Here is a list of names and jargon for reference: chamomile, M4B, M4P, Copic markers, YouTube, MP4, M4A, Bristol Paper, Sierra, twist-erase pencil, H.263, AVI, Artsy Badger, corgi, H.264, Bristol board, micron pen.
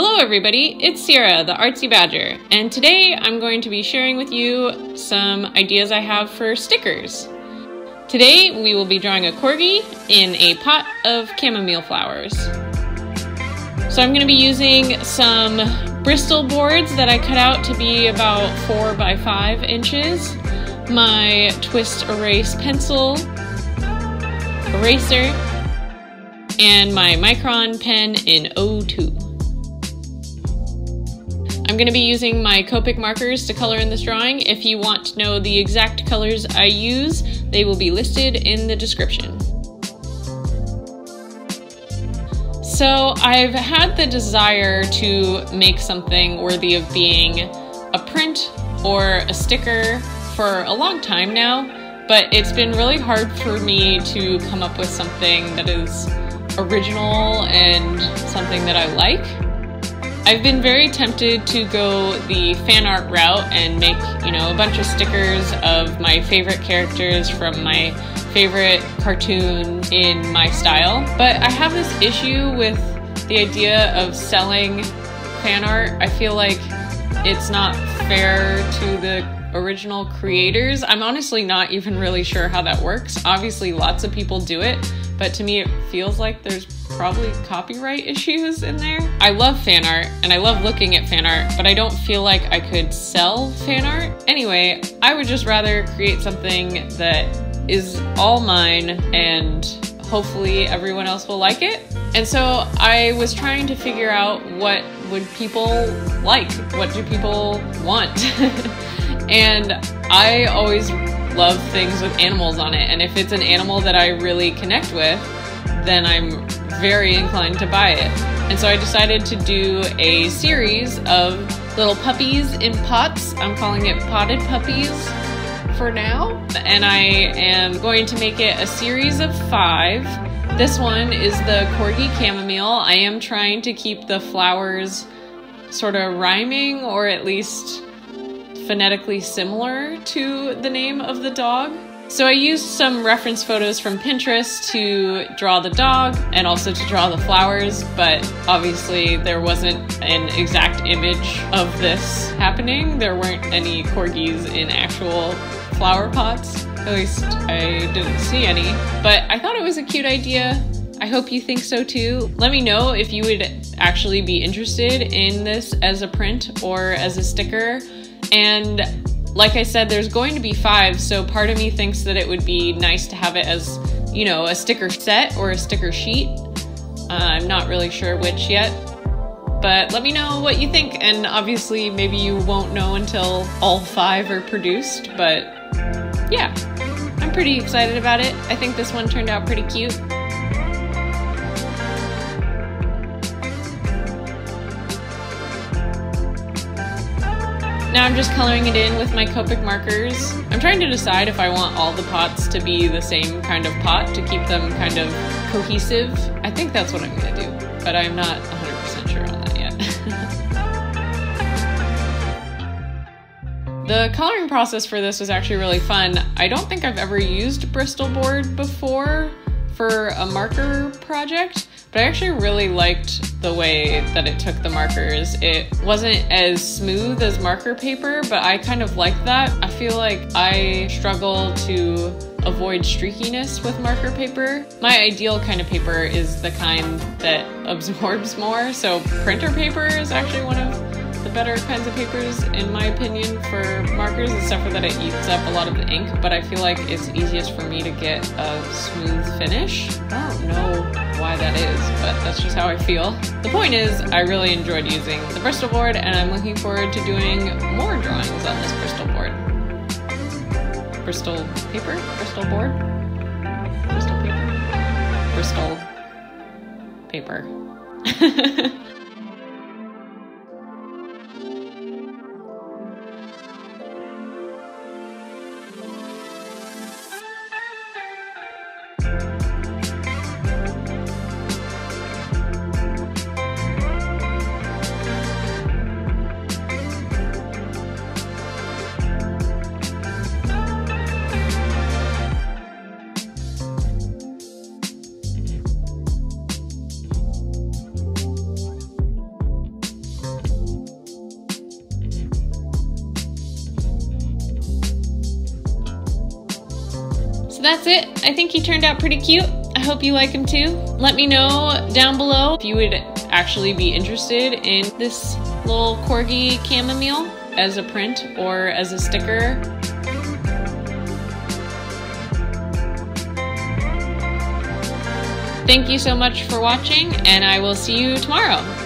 Hello everybody, it's Sierra, the Artsy Badger, and today I'm going to be sharing with you some ideas I have for stickers. Today we will be drawing a corgi in a pot of chamomile flowers. So I'm going to be using some Bristol boards that I cut out to be about 4 by 5 inches, my twist-erase pencil, eraser, and my micron pen in O2. I'm going to be using my Copic markers to color in this drawing. If you want to know the exact colors I use, they will be listed in the description. So I've had the desire to make something worthy of being a print or a sticker for a long time now, but it's been really hard for me to come up with something that is original and something that I like. I've been very tempted to go the fan art route and make, a bunch of stickers of my favorite characters from my favorite cartoon in my style. But I have this issue with the idea of selling fan art. I feel like it's not fair to the original creators. I'm honestly not even really sure how that works. Obviously, lots of people do it, but to me it feels like there's probably copyright issues in there. I love fan art and I love looking at fan art, but I don't feel like I could sell fan art. Anyway, I would just rather create something that is all mine and hopefully everyone else will like it. And so I was trying to figure out what would people like? What do people want? And I always love things with animals on it, and if it's an animal that I really connect with, then I'm very inclined to buy it. And so I decided to do a series of little puppies in pots. I'm calling it potted puppies for now. And I am going to make it a series of 5. This one is the corgi chamomile. I am trying to keep the flowers sort of rhyming, or at least phonetically similar to the name of the dog. So I used some reference photos from Pinterest to draw the dog and also to draw the flowers, but obviously there wasn't an exact image of this happening. There weren't any corgis in actual flower pots. At least I didn't see any, but I thought it was a cute idea. I hope you think so too. Let me know if you would actually be interested in this as a print or as a sticker. And like I said, there's going to be 5, so part of me thinks that it would be nice to have it as, a sticker set or a sticker sheet. I'm not really sure which yet, but let me know what you think, and obviously maybe you won't know until all 5 are produced, but yeah, I'm pretty excited about it. I think this one turned out pretty cute. Now I'm just coloring it in with my Copic markers. I'm trying to decide if I want all the pots to be the same kind of pot to keep them kind of cohesive. I think that's what I'm going to do, but I'm not 100% sure on that yet. The coloring process for this was actually really fun. I don't think I've ever used Bristol board before for a marker project, but I actually really liked the way that it took the markers. It wasn't as smooth as marker paper, but I kind of liked that. I feel like I struggle to avoid streakiness with marker paper. My ideal kind of paper is the kind that absorbs more, so printer paper is actually one of the better kinds of papers, in my opinion, for markers, except for that it eats up a lot of the ink, but I feel like it's easiest for me to get a smooth finish. I don't know why that is, but that's just how I feel. The point is, I really enjoyed using the Bristol board, and I'm looking forward to doing more drawings on this Bristol board. Bristol paper? Bristol board? Bristol paper? Bristol paper. that's it. I think he turned out pretty cute. I hope you like him too. Let me know down below if you would actually be interested in this little corgi chamomile as a print or as a sticker. Thank you so much for watching, and I will see you tomorrow.